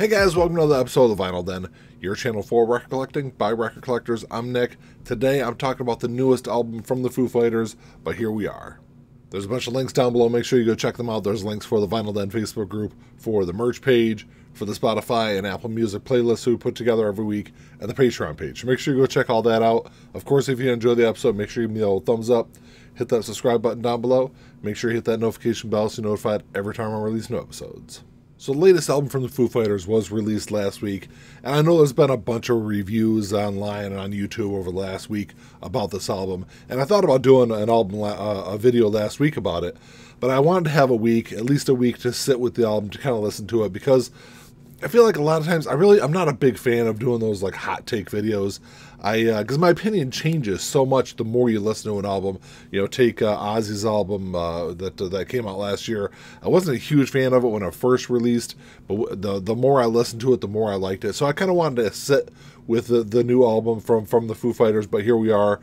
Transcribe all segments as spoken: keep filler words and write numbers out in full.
Hey guys, welcome to another episode of The Vinyl Den, your channel for record collecting by record collectors. I'm Nick. Today I'm talking about the newest album from the Foo Fighters, but here we are. There's a bunch of links down below, make sure you go check them out. There's links for the Vinyl Den Facebook group, for the merch page, for the Spotify and Apple Music playlists we put together every week, and the Patreon page. Make sure you go check all that out. Of course, if you enjoyed the episode, make sure you give me a little thumbs up, hit that subscribe button down below, make sure you hit that notification bell so you're notified every time I release new episodes. So the latest album from the Foo Fighters was released last week, and I know there's been a bunch of reviews online and on YouTube over the last week about this album, and I thought about doing an album, uh, a video last week about it, but I wanted to have a week, at least a week, to sit with the album, to kind of listen to it, because I feel like a lot of times, I really, I'm not a big fan of doing those like hot take videos, I, uh, because my opinion changes so much the more you listen to an album. You know, take uh, Ozzy's album uh, that uh, that came out last year. I wasn't a huge fan of it when it first released, but w the the more I listened to it, the more I liked it. So I kind of wanted to sit with the, the new album from from the Foo Fighters, but here we are,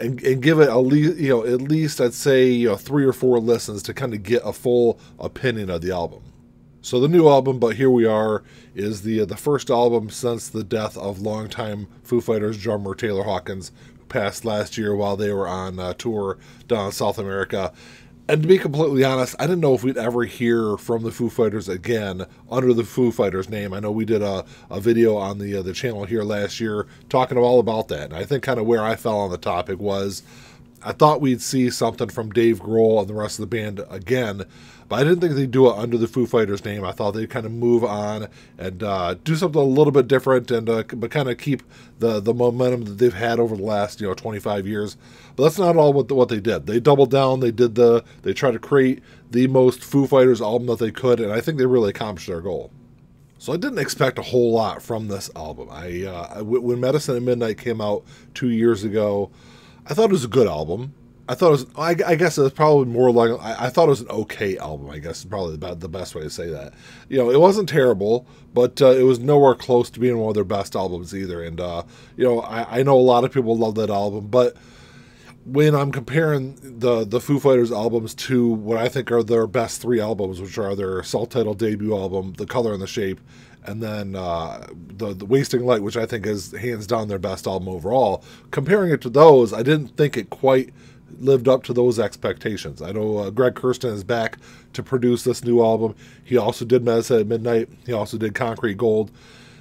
and, and give it a le you know at least I'd say you know, three or four listens to kind of get a full opinion of the album. So the new album, but here we are, is the the first album since the death of longtime Foo Fighters drummer Taylor Hawkins, who passed last year while they were on uh, tour down in South America. And to be completely honest, I didn't know if we'd ever hear from the Foo Fighters again under the Foo Fighters name. I know we did a, a video on the uh, the channel here last year talking all about that, and I think kind of where I fell on the topic was, I thought we'd see something from Dave Grohl and the rest of the band again, but I didn't think they'd do it under the Foo Fighters name. I thought they'd kind of move on and uh, do something a little bit different, and uh, but kind of keep the the momentum that they've had over the last you know twenty-five years. But that's not all what the, what they did. They doubled down. They did the they tried to create the most Foo Fighters album that they could, and I think they really accomplished their goal. So I didn't expect a whole lot from this album. I, uh, I when Medicine at Midnight came out two years ago, I thought it was a good album. I thought it was, I, I guess it was probably more like, I, I thought it was an okay album, I guess is probably about the best way to say that. You know, it wasn't terrible, but uh, it was nowhere close to being one of their best albums either. And, uh, you know, I, I know a lot of people love that album, but when I'm comparing the, the Foo Fighters albums to what I think are their best three albums, which are their self-titled debut album, The Color and the Shape, and then uh, the, the Wasting Light, which I think is hands down their best album overall. Comparing it to those, I didn't think it quite lived up to those expectations. I know uh, Greg Kurstin is back to produce this new album. He also did Medicine at Midnight. He also did Concrete and Gold.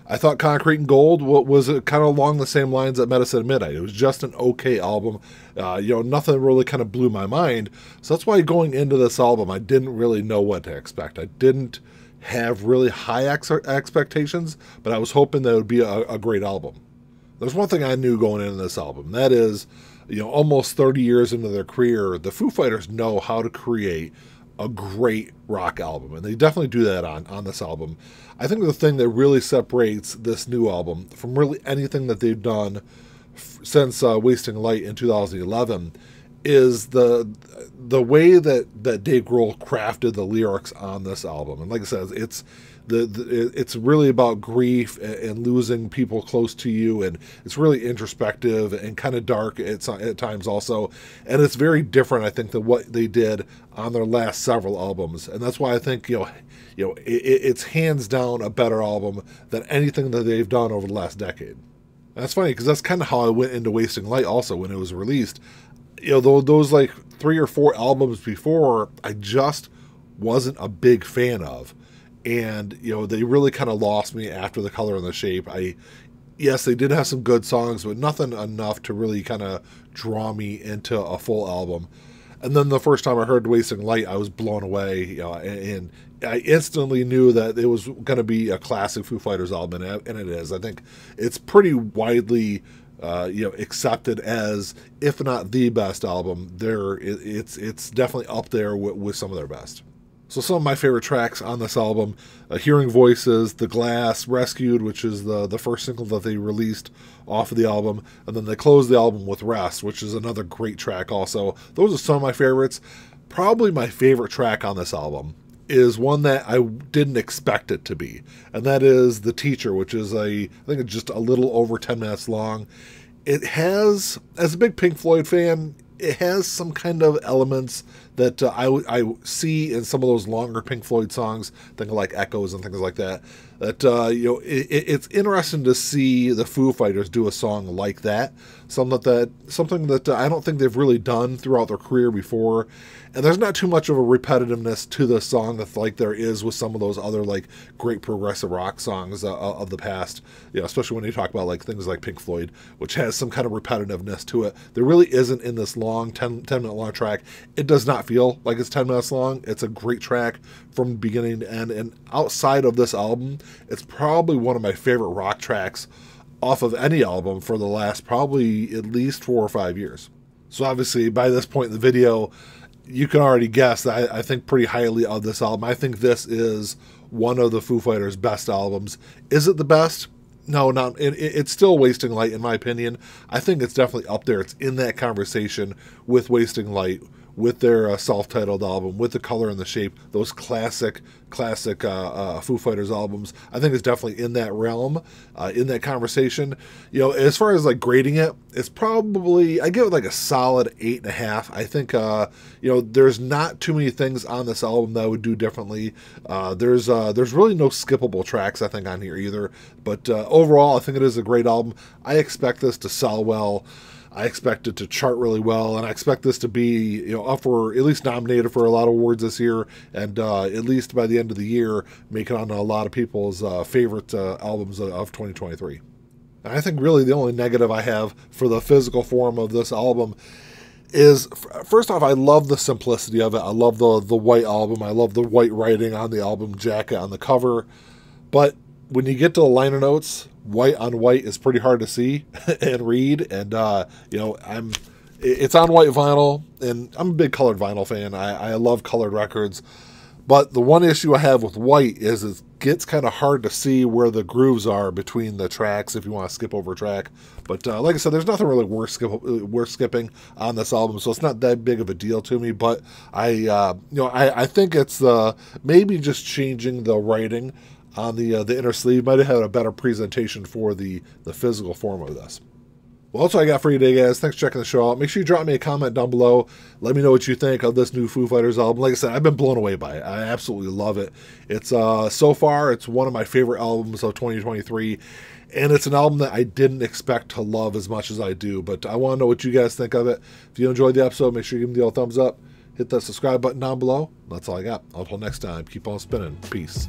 I thought Concrete and Gold was kind of along the same lines that Medicine at Midnight. It was just an okay album. Uh, you know, nothing really kind of blew my mind. So that's why going into this album, I didn't really know what to expect. I didn't have really high ex expectations, but I was hoping that it would be a, a great album. There's one thing I knew going into this album. That is, you know, almost thirty years into their career, the Foo Fighters know how to create a great rock album, and they definitely do that on, on this album. I think the thing that really separates this new album from really anything that they've done f since uh, Wasting Light in two thousand eleven is the the way that that Dave Grohl crafted the lyrics on this album. And like I said, it's the, the it's really about grief and, and losing people close to you, and it's really introspective and kind of dark at, at times also, and it's very different, I think, than what they did on their last several albums. And that's why I think you know you know it, it's hands down a better album than anything that they've done over the last decade. And that's funny, because that's kind of how I went into Wasting Light also when it was released. You know, those like three or four albums before, I just wasn't a big fan of, and you know they really kind of lost me after The Color and the Shape. I, yes, they did have some good songs, but nothing enough to really kind of draw me into a full album. And then the first time I heard Wasting Light, I was blown away, you know, and, and I instantly knew that it was going to be a classic Foo Fighters album, and, and it is. I think it's pretty widely Uh, you know, accepted as, if not the best album, there it, it's it's definitely up there with, with some of their best. So some of my favorite tracks on this album, uh, Hearing Voices, The Glass, Rescued, which is the, the first single that they released off of the album, and then they closed the album with Rest, which is another great track also. Those are some of my favorites. Probably my favorite track on this album is one that I didn't expect it to be, and that is The Teacher, which is a, I think it's just a little over ten minutes long. It has, as a big Pink Floyd fan, it has some kind of elements that uh, I, I see in some of those longer Pink Floyd songs, things like Echoes and things like that, that, uh, you know, it, it's interesting to see the Foo Fighters do a song like that, something that, something that uh, I don't think they've really done throughout their career before, and there's not too much of a repetitiveness to the song that's like there is with some of those other, like, great progressive rock songs uh, of the past, you know, especially when you talk about, like, things like Pink Floyd, which has some kind of repetitiveness to it. There really isn't in this long, ten, ten minute long track. It does not feel like it's ten minutes long. It's a great track from beginning to end, and outside of this album, it's probably one of my favorite rock tracks off of any album for the last probably at least four or five years. So obviously by this point in the video, you can already guess that I, I think pretty highly of this album. I think this is one of the Foo Fighters' best albums. Is it the best? No, not, it, it's still Wasting Light in my opinion. I think it's definitely up there. It's in that conversation with Wasting Light, with their uh, self-titled album, with The Color and the Shape, those classic, classic uh, uh, Foo Fighters albums. I think it's definitely in that realm, uh, in that conversation. You know, as far as like grading it, it's probably, I give it like a solid eight and a half. I think, uh, you know, there's not too many things on this album that I would do differently. Uh, there's, uh, there's really no skippable tracks I think on here either. But uh, overall, I think it is a great album. I expect this to sell well. I expect it to chart really well, and I expect this to be, you know, up for, at least nominated for a lot of awards this year, and uh, at least by the end of the year, make it on a lot of people's uh, favorite uh, albums of twenty twenty-three. And I think really the only negative I have for the physical form of this album is, first off, I love the simplicity of it. I love the, the white album. I love the white writing on the album jacket, on the cover, but when you get to the liner notes, white on white is pretty hard to see and read. And, uh, you know, I'm, it's on white vinyl, and I'm a big colored vinyl fan. I, I love colored records, but the one issue I have with white is it gets kind of hard to see where the grooves are between the tracks if you want to skip over a track. But uh, like I said, there's nothing really worth, skip, worth skipping on this album, so it's not that big of a deal to me. But I, uh, you know, I, I think it's uh, maybe just changing the writing on the uh, the inner sleeve might have had a better presentation for the the physical form of this. Well, that's what I got for you today, guys. Thanks for checking the show out. Make sure you drop me a comment down below. Let me know what you think of this new Foo Fighters album. Like I said, I've been blown away by it. I absolutely love it. It's uh, so far, it's one of my favorite albums of twenty twenty-three, and it's an album that I didn't expect to love as much as I do, but I want to know what you guys think of it. If you enjoyed the episode, make sure you give me the old thumbs up. Hit that subscribe button down below. That's all I got. Until next time, keep on spinning. Peace.